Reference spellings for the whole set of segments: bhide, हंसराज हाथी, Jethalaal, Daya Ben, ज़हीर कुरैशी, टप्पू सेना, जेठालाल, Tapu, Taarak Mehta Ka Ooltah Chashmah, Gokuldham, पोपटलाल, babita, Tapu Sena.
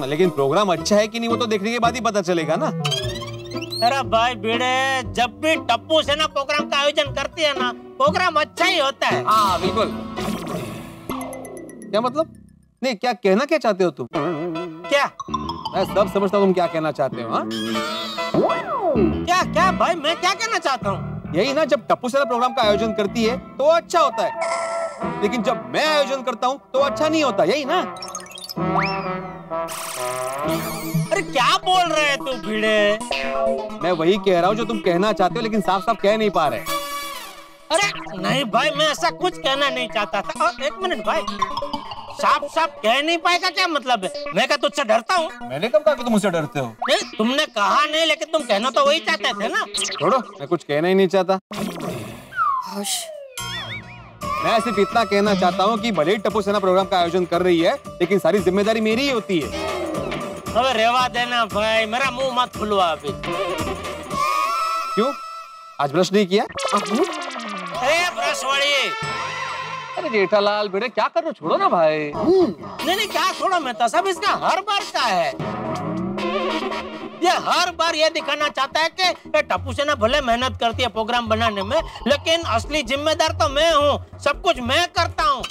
लेकिन प्रोग्राम अच्छा है कि नहीं वो तो देखने के बाद ही पता चलेगा ना। अरे भाई भिड़े, जब भी टप्पू सेना प्रोग्राम का आयोजन करती है ना, प्रोग्राम अच्छा ही होता है। हाँ बिल्कुल। क्या मतलब? नहीं, क्या कहना क्या चाहते हो तुम? क्या? मैं सब समझता हूँ तुम क्या कहना चाहते हो। हाँ? क्या क्या भाई, मैं क्या कहना चाहता हूँ? यही ना, जब टप्पू सेना प्रोग्राम का आयोजन करती है तो अच्छा होता है, लेकिन जब मैं आयोजन करता हूँ तो अच्छा नहीं होता, यही ना। अरे क्या बोल रहे है तू भिड़े? मैं वही कह रहा हूँ जो तुम कहना चाहते हो, लेकिन साफ साफ कह नहीं पा रहे। अरे नहीं भाई, मैं ऐसा कुछ कहना नहीं चाहता था। और एक मिनट भाई, साफ साफ कह नहीं पाएगा क्या मतलब है? मैं क्या तुझसे डरता हूँ? मैंने कब कहा कि तुम मुझसे डरते हो? नहीं, तुमने कहा नहीं, लेकिन तुम कहना तो वही चाहते थे ना। छोड़ो, मैं कुछ कहना ही नहीं चाहता। मैं सिर्फ इतना कहना चाहता हूँ कि भले ही टप्पू सेना प्रोग्राम का आयोजन कर रही है, लेकिन सारी जिम्मेदारी मेरी ही होती है। अबे रेवा देना भाई, मेरा मुँह मत खुलवा अभी। क्यों, आज ब्रश नहीं किया? अरे जेठालाल बेटे, क्या कर रहे हो? छोड़ो ना भाई। नहीं नहीं, क्या छोड़ो? मैं तो सब इसका हर बार का है, ये हर बार ये दिखाना चाहता है कि टप्पू सेना भले मेहनत करती है प्रोग्राम बनाने में, लेकिन असली जिम्मेदार तो मैं हूँ, सब कुछ मैं करता हूँ।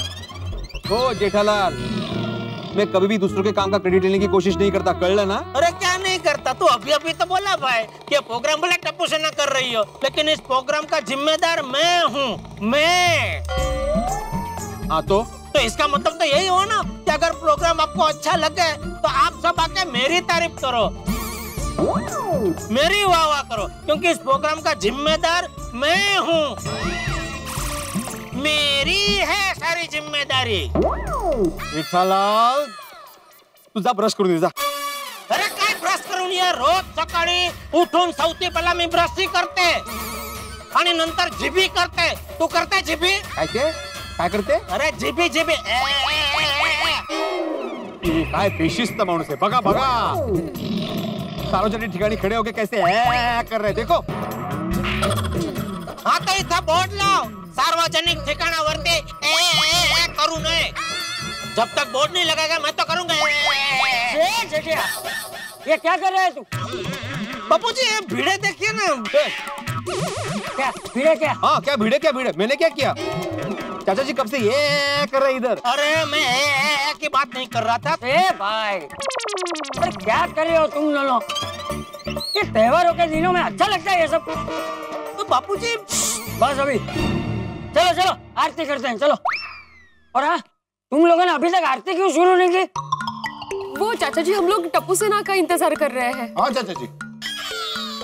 ओ जेठालाल, मैं कभी भी दूसरों के काम का क्रेडिट लेने की कोशिश नहीं करता, कर लेना। अरे क्या नहीं करता? तू अभी अभी तो बोला भाई कि प्रोग्राम भले टप्पू सेना कर रही हो, लेकिन इस प्रोग्राम का जिम्मेदार मैं हूँ, मैं। हाँ तो इसका मतलब तो यही हो ना कि अगर प्रोग्राम आपको अच्छा लगे तो आप सब आके मेरी तारीफ करो, मेरी वाह वाह करो, क्योंकि इस प्रोग्राम का जिम्मेदार मैं हूँ, मेरी है सारी जिम्मेदारी। विठ्ठलाल, तू जा ब्रश करून जा। अरे काय ब्रश करून यार, रोज सकाळी उठून सौती पहिला मी ब्रश करते आणि नंतर जिभी करते। तू करते जिभी? काय करते? अरे जिभी जिभी काय पेशिस्त माणूस आहे, बघा बघा सार्वजनिक ठिकाणी खड़े होके कैसे कर रहे, देखो। हाँ तो इथं बोर्ड लाव, सार्वजनिक ठिकाणावरती करू नये, जब तक बोर्ड नहीं लगाएगा मैं तो करूंगा। ये क्या कर रहा है तू? पप्पू जी, ये भीड़े देखिए ना। क्या भीड़े? क्या? हाँ क्या भीड़े? क्या भीड़े? मैंने क्या किया? चाचा जी कब से ये कर रहे इधर? अरे मैं ए की बात नहीं कर रहा था। ए भाई, अरे क्या कर रहे हो तुम लोग? ये त्योहारों के दिनों में अच्छा लगता है ये सब। तो बापू जी बस, अभी चलो चलो आरती करते हैं, चलो। और हाँ, तुम लोगों ने अभी तक आरती क्यों शुरू नहीं की? वो चाचा जी, हम लोग टप्पू सेना का इंतजार कर रहे हैं। हाँ चाचा जी।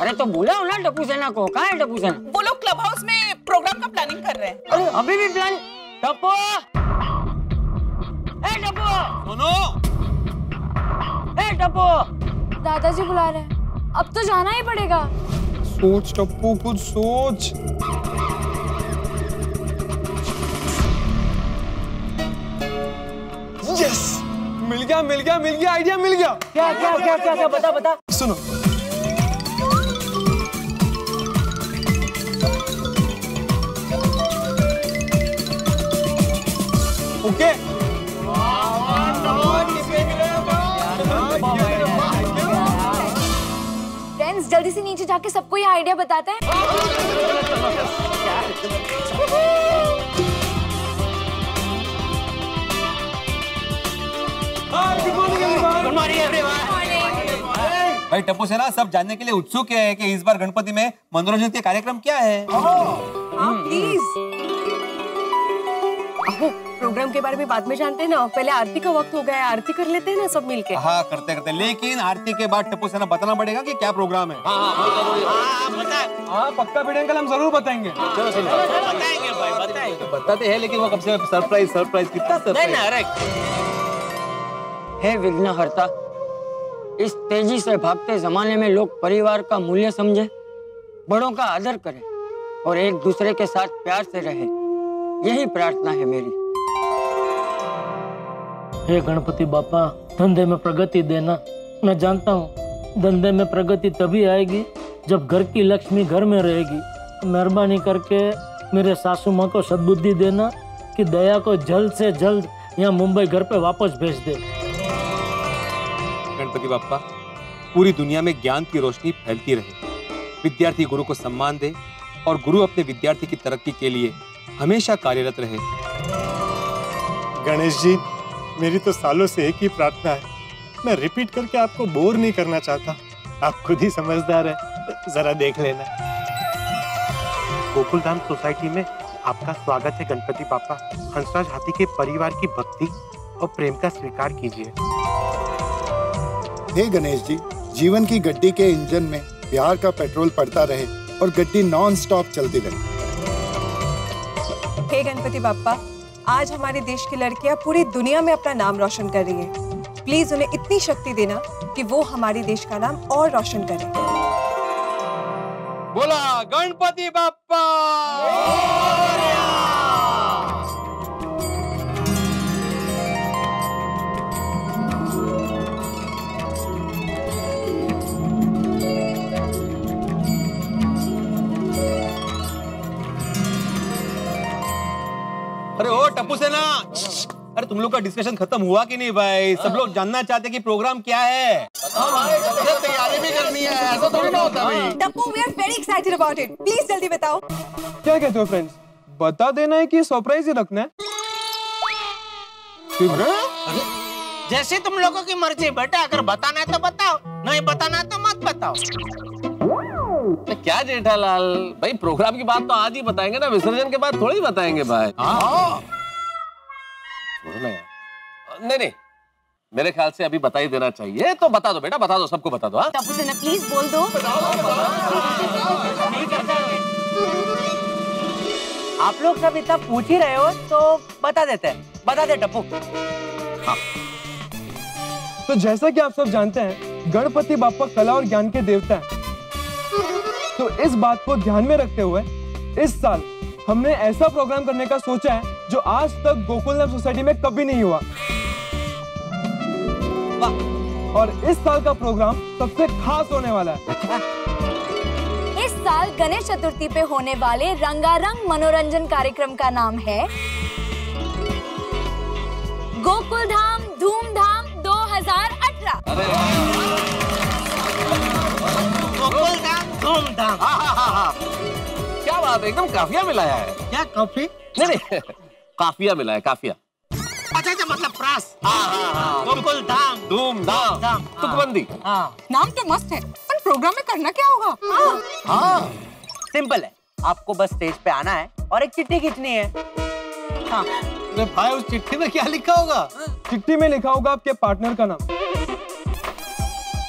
अरे तो बुलाओ ना टप्पू सेना को। कहाँ है टप्पू सेना? वो लोग क्लब हाउस में प्रोग्राम का प्लानिंग कर रहे हैं। अरे अभी भी प्लान? टप्पू, ए टप्पू, सुनो। ए टप्पू, दादाजी बुला रहे हैं, अब तो जाना ही पड़ेगा। सोच टप्पू, कुछ सोच। Yes! मिल गया मिल गया मिल गया, आइडिया मिल गया। क्या क्या क्या क्या क्या? बता बता। सुनो, ओके फ्रेंड्स, जल्दी से नीचे जाके सबको ये आइडिया बताते हैं। भाई टप्पू सेना सब जानने के लिए उत्सुक है कि इस बार गणपति में मनोरंजन के कार्यक्रम क्या है। प्रोग्राम के बारे में बाद में जानते हैं ना, पहले आरती का वक्त हो गया है, आरती कर लेते हैं ना सब मिलके। हाँ करते करते, लेकिन आरती के बाद टप्पू सेना बताना पड़ेगा कि क्या प्रोग्राम है। हाँ पक्का भिड़े अंकल, हम जरूर बताएंगे। बताते हैं, लेकिन वो कब से सरप्राइज सरप्राइज कितना। हे विघ्नहर्ता, इस तेजी से भागते जमाने में लोग परिवार का मूल्य समझे, बड़ों का आदर करें और एक दूसरे के साथ प्यार से रहें, यही प्रार्थना है मेरी। हे गणपति बापा, धंधे में प्रगति देना। मैं जानता हूँ धंधे में प्रगति तभी आएगी जब घर की लक्ष्मी घर में रहेगी। मेहरबानी करके मेरे सासू माँ को सद्बुद्धि देना कि दया को जल्द से जल्द यहाँ मुंबई घर पे वापस भेज दे। गणपति बप्पा पूरी दुनिया में ज्ञान की रोशनी फैलती रहे। विद्यार्थी गुरु को सम्मान दे और गुरु अपने विद्यार्थी की तरक्की के लिए हमेशा कार्यरत रहे। गणेश जी, मेरी तो सालों से एक ही प्रार्थना है, मैं रिपीट करके आपको बोर नहीं करना चाहता। आप खुद ही समझदार है, जरा देख लेना। गोकुलधाम सोसाइटी में आपका स्वागत है गणपति बापा। हंसराज हाथी के परिवार की भक्ति और प्रेम का स्वीकार कीजिए। हे गणेश जी, जीवन की गड्डी के इंजन में प्यार का पेट्रोल पड़ता रहे और गड्डी नॉन स्टॉप चलती रहे। हे गणपति बापा, आज हमारे देश की लड़कियां पूरी दुनिया में अपना नाम रोशन कर रही हैं। प्लीज उन्हें इतनी शक्ति देना कि वो हमारे देश का नाम और रोशन करें। बोला गणपति बाप्पा। अरे ओ टप्पू सेना, अरे तुम लोग का डिस्कशन खत्म हुआ कि नहीं भाई? सब लोग जानना चाहते कि प्रोग्राम क्या है। तैयारी भी करनी है, ऐसा थोड़ी ना होता भाई। Tappu, we are very excited about it. Please जल्दी बताओ। क्या कहते हो फ्रेंड्स? बता देना है कि सरप्राइज ही रखना है। अरे जैसे तुम लोगों की मर्जी बेटा, अगर बताना है तो बताओ, नहीं बताना है तो मत बताओ। क्या जेठालाल भाई, प्रोग्राम की बात तो आज ही बताएंगे ना, विसर्जन के बाद थोड़ी बताएंगे भाई। नहीं, मेरे ख्याल से अभी बता ही देना चाहिए, तो बता दो बेटा, बता दो, सबको बता दो। टप्पू सेना प्लीज बोल दो। आप लोग सब इतना पूछ ही रहे हो तो बता देते हैं, बता दे टप्पू। हाँ। तो जैसा कि आप सब जानते हैं, गणपति बाप्पा कला और ज्ञान के देवता हैं। तो इस बात को ध्यान में रखते हुए इस साल हमने ऐसा प्रोग्राम करने का सोचा है जो आज तक गोकुलधाम सोसाइटी में कभी नहीं हुआ। और इस साल का प्रोग्राम सबसे खास होने वाला है। इस साल गणेश चतुर्थी पे होने वाले रंगारंग मनोरंजन कार्यक्रम का नाम है गोकुलधाम धूमधाम 2018। गोकुलधाम धूमधाम, क्या बात है, एकदम काफिया मिलाया है। क्या काफी? नहीं, काफिया मिलाया, काफिया। अच्छा, मतलब प्रास। गोकुलधाम धूमधाम तुकबंदी। नाम तो मस्त है, पर प्रोग्राम में करना क्या होगा? सिंपल है, आपको बस स्टेज पे आना है और एक चिट्ठी खींचनी है। अरे भाई, उस चिट्ठी में क्या लिखा होगा? चिट्ठी में लिखा होगा आपके पार्टनर का नाम,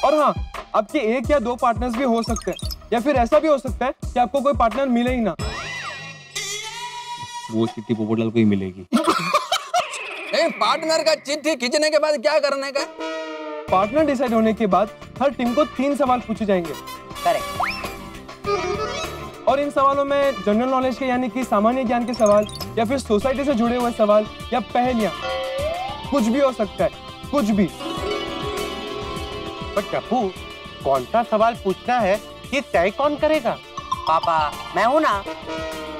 और हाँ, आपके एक या दो पार्टनर्स भी हो सकते हैं, या फिर ऐसा भी हो सकता है कि आपको कोई पार्टनर मिले ही ना। वो चिट्ठी पोपोलाल को ही मिलेगी। पार्टनर का चिट्ठी खींचने के बाद क्या करने का? पार्टनर डिसाइड होने के बाद हर टीम को 3 सवाल पूछे जाएंगे। करेक्ट। और इन सवालों में जनरल नॉलेज के यानी कि सामान्य ज्ञान के सवाल, या फिर सोसाइटी से जुड़े हुए सवाल, या पहेलियां, कुछ भी हो सकता है, कुछ भी। पर टप्पू, कौन सा सवाल पूछना है ये तय कौन करेगा? पापा, मैं हूँ ना।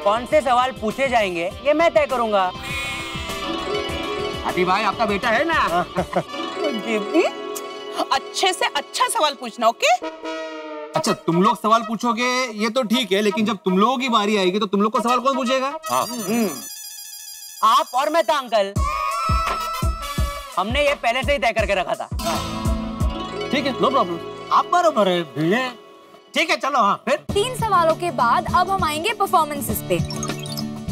कौन से सवाल पूछे जाएंगे ये मैं तय करूंगा। अभी भाई, आपका बेटा है ना। अच्छे से अच्छा सवाल पूछना, ओके? अच्छा, तुम लोग सवाल पूछोगे ये तो ठीक है, लेकिन जब तुम लोगों की बारी आएगी तो तुम लोग को सवाल कौन पूछेगा? आप और मैं। तो अंकल, हमने ये पहले से ही तय करके रखा था। ठीक है, नो प्रॉब्लम, आप बराबर है। ठीक है, चलो। हाँ, फिर 3 सवालों के बाद अब हम आएंगे परफॉर्मेंसेस पे।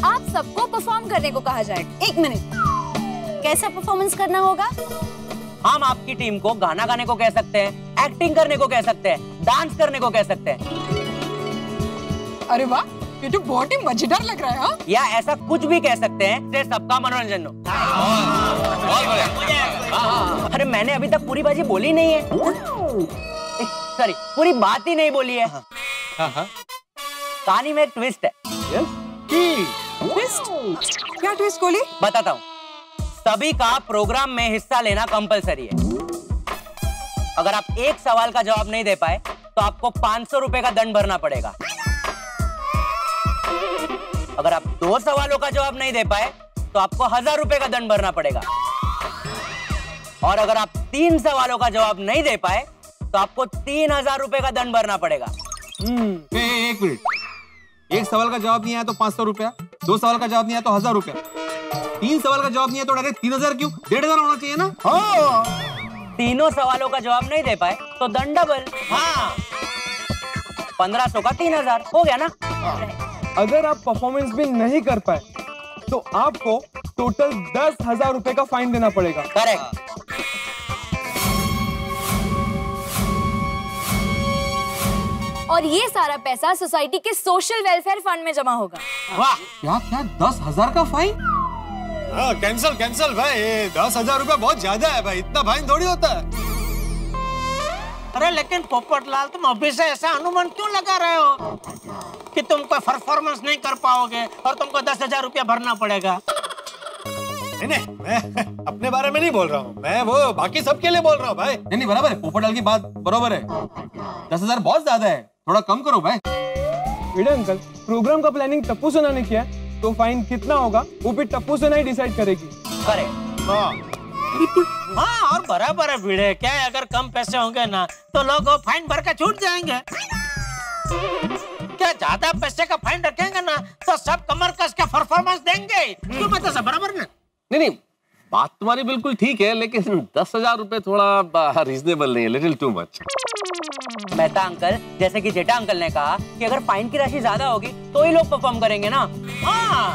आप सबको परफॉर्म करने को कहा जाएगा। 1 मिनट, कैसा परफॉर्मेंस करना होगा? हम आपकी टीम को गाना गाने को कह सकते हैं, एक्टिंग करने को कह सकते हैं, डांस करने को कह सकते हैं। अरे वाह, ये तो बहुत ही मजेदार लग रहा है। हा? या ऐसा कुछ भी कह सकते हैं जिससे सबका मनोरंजन हो। अरे मैंने अभी तक पूरी बाजी बोली नहीं है, सॉरी, पूरी बात ही नहीं बोली है। कहानी में एक ट्विस्ट है। क्या ट्विस्ट बोली? बताता हूँ। सभी का प्रोग्राम में हिस्सा लेना कंपलसरी है। अगर आप एक सवाल का जवाब नहीं दे पाए तो आपको 500 रुपए का दंड भरना पड़ेगा। अगर आप 2 सवालों का जवाब नहीं दे पाए तो आपको 1000 रुपए का दंड भरना पड़ेगा। और अगर आप 3 सवालों का जवाब नहीं दे पाए तो आपको 3000 रुपए का दंड भरना पड़ेगा। एक मिनट, एक सवाल का जवाब नहीं आया तो 500 रुपया, 2 सवाल का जवाब नहीं आया तो 1000 रुपया, 3 सवाल का जवाब नहीं आया तो डायरेक्ट 3000 क्यों, 1500 होना चाहिए ना। हो, 3 सवालों का जवाब नहीं दे पाए तो दंड डबल। हाँ, 1500 का 3000 हो गया ना। अगर आप परफॉर्मेंस भी नहीं कर पाए तो आपको टोटल 10,000 रुपए का फाइन देना पड़ेगा। करेक्ट। और ये सारा पैसा सोसाइटी के सोशल वेलफेयर फंड में जमा होगा। वाह, क्या क्या 10,000 का फाइन? कैंसल कैंसल भाई, 10,000 रुपए बहुत ज्यादा है भाई, इतना फाइन थोड़ी होता है। अरे लेकिन पोपटलाल, तुम अभी से ऐसा अनुमान क्यों लगा रहे हो कि तुम कोई परफॉर्मेंस नहीं कर पाओगे और तुमको 10,000 रुपया भरना पड़ेगा? नहीं, मैं अपने बारे में नहीं बोल रहा हूँ, मैं वो बाकी सबके लिए बोल रहा हूँ भाई। नहीं, बराबर है, पोपटलाल की बात बराबर है, 10,000 बहुत ज्यादा है, थोड़ा कम करो भाई। विडे अंकल, प्रोग्राम का प्लानिंग टप्पू सेना ने किया है तो फाइन कितना होगा वो भी टप्पू सेना ही डिसाइड करेगी। हाँ, और बराबर है भिड़े, क्या है, अगर कम पैसे होंगे ना तो लोग फाइन भर के छूट जाएंगे। क्या ज्यादा पैसे का फाइन रखेंगे ना तो सब कमर कस के परफॉर्मेंस देंगे, तो पता सब बराबर ना। नहीं, बात तुम्हारी बिल्कुल ठीक है, लेकिन 10,000 रुपए थोड़ा रीजनेबल नहीं है, little too much. Mehta uncle, जैसे कि जेठा अंकल ने कहा कि अगर फाइन की राशि ज्यादा होगी तो ही लोग परफॉर्म करेंगे ना। हाँ,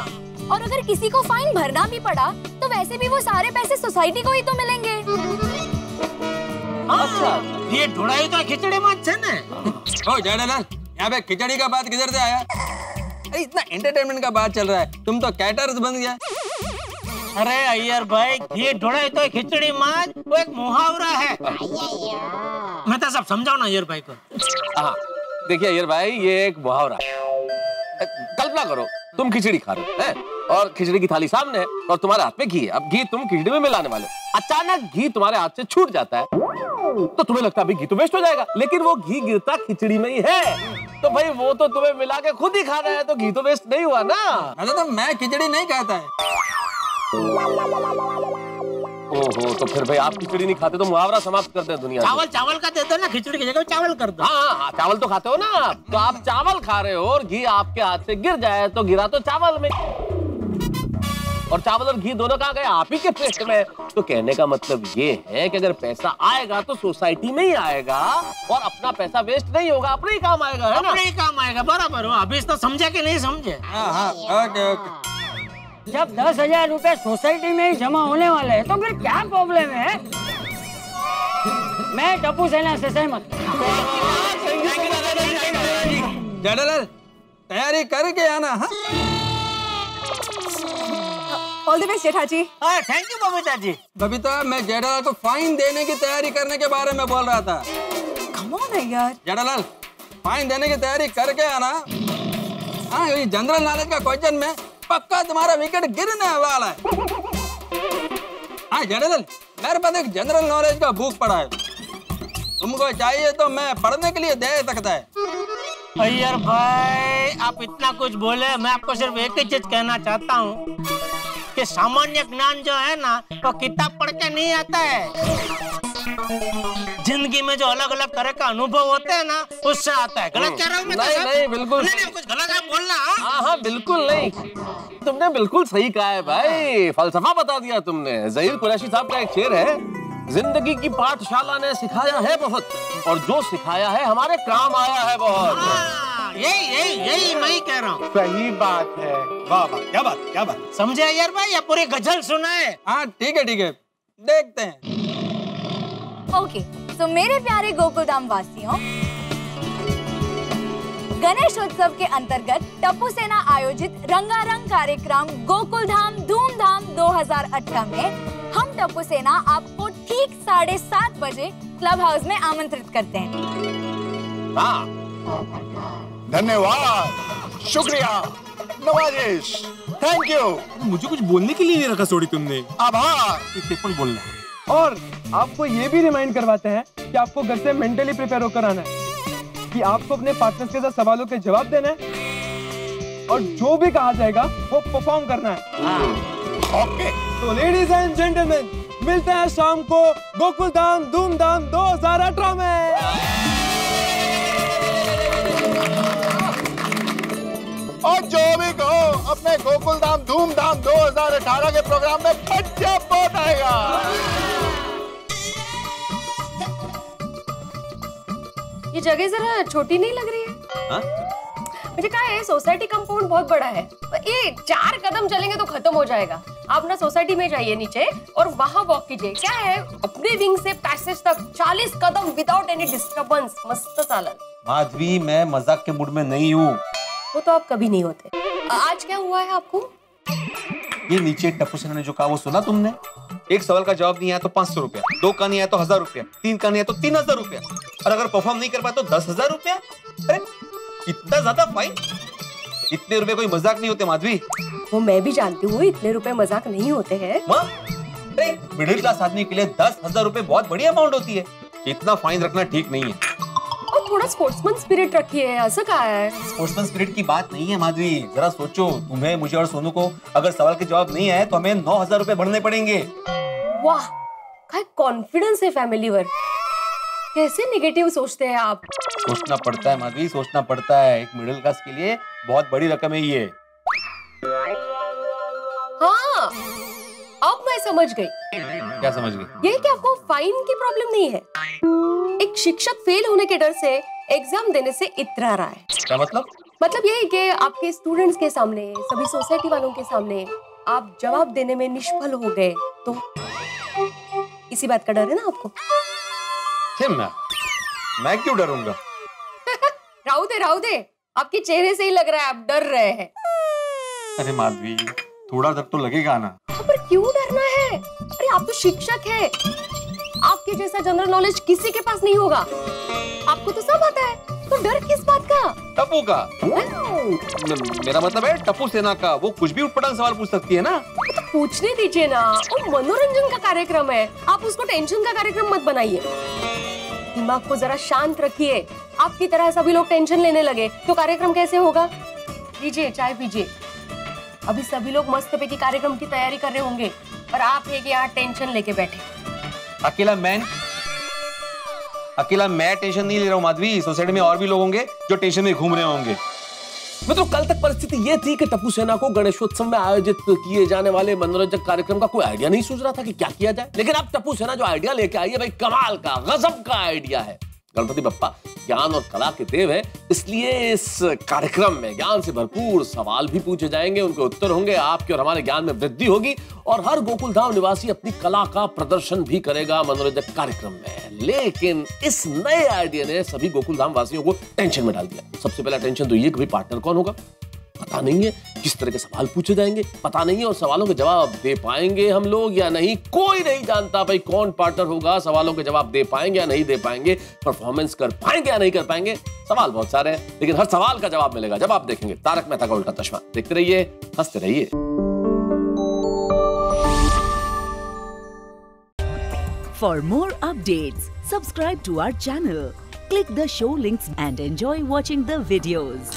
और अगर किसी को फाइन भरना भी पड़ा तो वैसे भी वो सारे पैसे सोसाइटी को ही तो मिलेंगे। अच्छा, ये ढुड़ाई का खिचड़ी मत छे ना। ओ जयलाल, यहाँ पे खिचड़ी का बात किधर से आया? इतना एंटरटेनमेंट का बात चल रहा है, तुम तो कैटर्स बन गया। अरे अय्यर भाई, ये ढोड़ाई तो खिचड़ी मात, वो एक मुहावरा है। मैं तो सब समझाओ ना अय्यर भाई को। हाँ, देखिए अय्यर भाई, ये एक मुहावरा। कल्पना करो, तुम खिचड़ी खा रहे हो और खिचड़ी की थाली सामने है और तुम्हारे हाथ में घी है। अब घी तुम खिचड़ी में मिलाने वाले हो, अचानक घी तुम्हारे हाथ से छूट जाता है तो तुम्हें लगता है अभी घी तो वेस्ट हो जाएगा, लेकिन वो घी गिरता खिचड़ी में ही है, तो भाई वो तो तुम्हें मिला के खुद ही खाना है, तो घी तो वेस्ट नहीं हुआ ना। अच्छा, तो मैं खिचड़ी नहीं खाता है। ओहो, तो फिर भाई आप खिचड़ी नहीं खाते तो मुहावरा समाप्त कर दे दुनिया। चावल चावल का दे दो ना, खिचड़ी की जगह चावल कर दो। हाँ, चावल तो खाते हो ना आप, तो आप चावल खा रहे हो और घी आपके हाथ से गिर जाए तो गिरा तो चावल में, और चावल और घी दोनों कहाँ गए? आप ही के पेट में। तो कहने का मतलब ये है कि अगर पैसा आएगा तो सोसाइटी में ही आएगा और अपना पैसा वेस्ट नहीं होगा, अपने ही काम आएगा, है ना? अपने ही काम आएगा, बराबर हो। अभी इसको समझा कि नहीं समझे? जब 10,000 रुपए सोसाइटी में ही जमा होने वाले हैं तो फिर क्या प्रॉब्लम है? मैं टप्पू सेना से सहमत। जयलाल, तैयारी करके आना। All the best Jetha ji. Thank you Babita ji. Babita, मैं जयलाल को फाइन देने की तैयारी करने के बारे में बोल रहा था। कम ऑन यार। जयलाल, फाइन देने की तैयारी करके आना। हाँ, ये जनरल नॉलेज का क्वेश्चन में पक्का तुम्हारा विकेट गिरने वाला है। जनरल, मेरे पास एक जनरल नॉलेज का बुक पड़ा है, तुमको चाहिए तो मैं पढ़ने के लिए दे सकता है। अय्यर भाई, आप इतना कुछ बोले, मैं आपको सिर्फ एक ही चीज कहना चाहता हूँ कि सामान्य ज्ञान जो है ना वो किताब पढ़ के नहीं आता है, जिंदगी में जो अलग अलग तरह का अनुभव होते हैं ना उससे आता है। गलत कह रहा हूँ? नहीं नहीं, बिल्कुल नहीं, कुछ गलत आप बोलना। हाँ हाँ, बिल्कुल नहीं, तुमने बिल्कुल सही कहा है भाई, फलसफा बता दिया तुमने। ज़हीर कुरैशी साहब का एक शेर है, जिंदगी की पाठशाला ने सिखाया है बहुत और जो सिखाया है हमारे काम आया है बहुत। हाँ, यही यही यही मैं कह रहा हूँ। सही बात है। वाह वाह, क्या बात, क्या बात। समझे यार भाई, या पूरी गजल सुनाए? हाँ ठीक है ठीक है, देखते हैं। ओके, तो मेरे प्यारे गोकुलधाम वासियों, गणेश उत्सव के अंतर्गत टप्पू सेना आयोजित रंगारंग कार्यक्रम गोकुलधाम धूमधाम 2018 में हम टप्पू सेना आपको ठीक 7:30 बजे क्लब हाउस में आमंत्रित करते हैं। हाँ, धन्यवाद, शुक्रिया, नवाजिश, थैंक यू। मुझे कुछ बोलने के लिए नहीं रखा सोड़ी तुमने। आभार, इतने बोलना। और आपको ये भी रिमाइंड करवाते हैं कि आपको घर से मेंटली प्रिपेयर होकर आना है, कि आपको अपने पार्टनर्स के साथ सवालों के जवाब देना है और जो भी कहा जाएगा वो परफॉर्म करना है। ओके, तो लेडीज एंड जेंटलमैन, मिलते हैं शाम को गोकुलधाम धूमधाम 2018 में। और जो भी कहो अपने गोकुलधाम धूमधाम 2018 के प्रोग्राम में बच्चा बहुत आएगा। ये जगह जरा छोटी नहीं लग रही है? मुझे कहा है सोसाइटी कंपाउंड बहुत बड़ा है, ये 4 कदम चलेंगे तो खत्म हो जाएगा। आप ना सोसाइटी में जाइए नीचे और वहाँ वॉक कीजिए। क्या है अपने विंग से पैसेज तक 40 कदम विदाउट एनी डिस्टर्बेंस, मस्त चालन। माधवी, मैं मजाक के मूड में नहीं हूँ। वो तो आप कभी नहीं होते। आज क्या हुआ है आपको? ये नीचे टपू सेना ने जो कहा वो सुना तुमने? 1 सवाल का जवाब नहीं आया तो 500 रुपया, 2 का नहीं आया तो 1000 रुपया, 3 का नहीं आया तो 3000 रुपया, और अगर परफॉर्म नहीं कर पाए तो 10,000 रुपया। अरे इतना ज्यादा फाइन? इतने रुपए कोई मजाक नहीं होते माधवी। वो मैं भी जानती हूँ, इतने रुपए मजाक नहीं होते हैं। मिडिल क्लास आदमी के लिए 10,000 रुपए बहुत बड़ी अमाउंट होती है। इतना फाइन रखना ठीक नहीं है। और थोड़ा स्पोर्ट्समैन स्पिरिट रखिए। ऐसा कहा है? स्पोर्ट्समैन स्पिरिट की बात नहीं है माधवी, जरा सोचो। तुम्हें, मुझे और सोनू को अगर सवाल के जवाब नहीं आए तो हमें 9,000 रुपए भरने पड़ेंगे। वाह, क्या कॉन्फिडेंस है फैमिली वर। कैसे नेगेटिव सोचते हैं आप? सोचना पड़ता है माधवी, सोचना पड़ता है। एक मिडिल क्लास के लिए बहुत बड़ी रकम है ये। हाँ, अब मैं समझ गई। क्या समझ गई? ये कि आपको फाइन की प्रॉब्लम नहीं है, एक शिक्षक फेल होने के डर से एग्जाम देने से इतरा रहा है। क्या मतलब? मतलब ये है कि आपके स्टूडेंट्स के सामने, सभी सोसाइटी वालों के सामने आप जवाब देने में निष्फल हो गए, तो इसी बात का डर है ना आपको? मैं क्यों डरूंगा? राहु दे, आपके चेहरे से ही लग रहा है आप डर रहे हैं। अरे माधवी, थोड़ा डर तो लगेगा ना। पर क्यों डरना है? अरे आप तो शिक्षक हैं, आपके जैसा जनरल नॉलेज किसी के पास नहीं होगा। आपको तो सब आता है, तो डर किस बात का? टपू का। मेरा मतलब है टपू सेना का, वो कुछ भी उठपटांग सवाल पूछ सकती है ना। तो पूछने दीजिए ना, वो मनोरंजन का कार्यक्रम है, आप उसको टेंशन का कार्यक्रम मत बनाइए। दिमाग को जरा शांत रखिए। आपकी तरह सभी लोग टेंशन लेने लगे तो कार्यक्रम कैसे होगा? लीजिए चाय पीजिए। अभी सभी लोग मस्त पैकी कार्यक्रम की तैयारी कर रहे होंगे और आप एक यहाँ टेंशन लेके बैठे। अकेला मैं टेंशन नहीं ले रहा हूँ माधवी, सोसाइटी में और भी लोग होंगे जो टेंशन में घूम रहे होंगे। मतलब कल तक परिस्थिति ये थी कि टपू सेना को गणेशोत्सव में आयोजित किए जाने वाले मनोरंजक कार्यक्रम का कोई आइडिया नहीं सूझ रहा था कि क्या किया जाए, लेकिन अब टपू सेना जो आइडिया लेके आई है भाई, कमाल का, गजब का आइडिया है। गणपति बप्पा ज्ञान और कला के देव है, इसलिए इस कार्यक्रम में ज्ञान से भरपूर सवाल भी पूछे जाएंगे, उनके उत्तर होंगे, आपके और हमारे ज्ञान में वृद्धि होगी और हर गोकुलधाम निवासी अपनी कला का प्रदर्शन भी करेगा मनोरंजक कार्यक्रम में। लेकिन इस नए आइडिया ने सभी गोकुलधाम वासियों को टेंशन में डाल दिया। सबसे पहला टेंशन तो ये कि भाई पार्टनर कौन होगा, पता नहीं है, किस तरह के सवाल पूछे जाएंगे पता नहीं है, और सवालों के जवाब दे पाएंगे हम लोग या नहीं, कोई नहीं जानता भाई कौन पार्टनर होगा, सवालों के जवाब दे पाएंगे या नहीं दे पाएंगे, परफॉर्मेंस कर पाएंगे या नहीं कर पाएंगे। सवाल बहुत सारे हैं, लेकिन हर सवाल का जवाब मिलेगा जब आप देखेंगे तारक मेहता का उल्टा चश्मा। देखते रहिए, हंसते रहिए। For more updates, subscribe to our channel, click the show links and enjoy watching the videos.